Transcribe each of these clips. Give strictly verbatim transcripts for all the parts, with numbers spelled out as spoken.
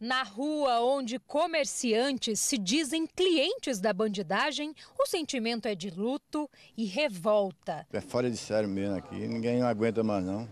Na rua, onde comerciantes se dizem clientes da bandidagem, o sentimento é de luto e revolta. É fora de sério mesmo aqui, ninguém aguenta mais não.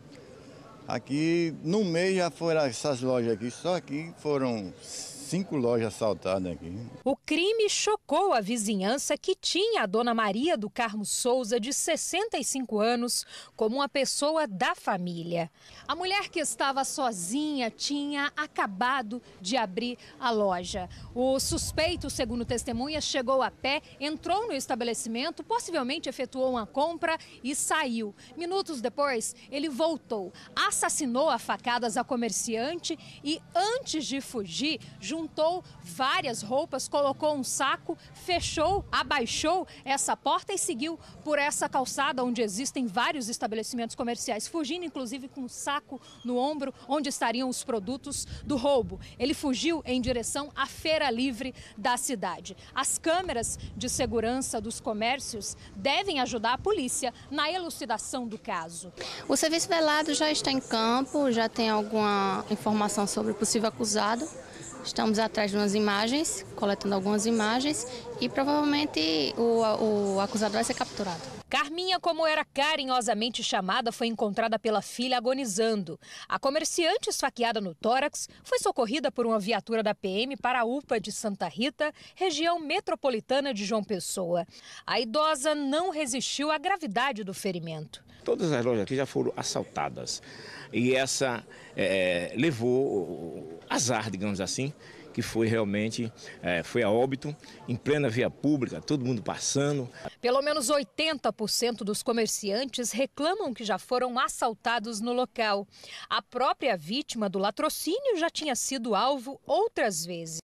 Aqui, no mês já foram essas lojas aqui, só aqui foram cinco lojas assaltadas aqui. O crime chocou a vizinhança, que tinha a dona Maria do Carmo Souza, de sessenta e cinco anos, como uma pessoa da família. A mulher, que estava sozinha, tinha acabado de abrir a loja. O suspeito, segundo testemunhas, chegou a pé, entrou no estabelecimento, possivelmente efetuou uma compra e saiu. Minutos depois, ele voltou, assassinou a facadas a comerciante e, antes de fugir, juntou Juntou várias roupas, colocou um saco, fechou, abaixou essa porta e seguiu por essa calçada onde existem vários estabelecimentos comerciais, fugindo inclusive com um saco no ombro onde estariam os produtos do roubo. Ele fugiu em direção à Feira Livre da cidade. As câmeras de segurança dos comércios devem ajudar a polícia na elucidação do caso. O serviço velado já está em campo, já tem alguma informação sobre o possível acusado. Estamos atrás de umas imagens, coletando algumas imagens e provavelmente o, o acusado vai ser capturado. Carminha, como era carinhosamente chamada, foi encontrada pela filha agonizando. A comerciante, esfaqueada no tórax, foi socorrida por uma viatura da P M para a U P A de Santa Rita, região metropolitana de João Pessoa. A idosa não resistiu à gravidade do ferimento. Todas as lojas aqui já foram assaltadas e essa é, levou azar, digamos assim, que foi realmente, é, foi a óbito, em plena via pública, todo mundo passando. Pelo menos oitenta por cento dos comerciantes reclamam que já foram assaltados no local. A própria vítima do latrocínio já tinha sido alvo outras vezes.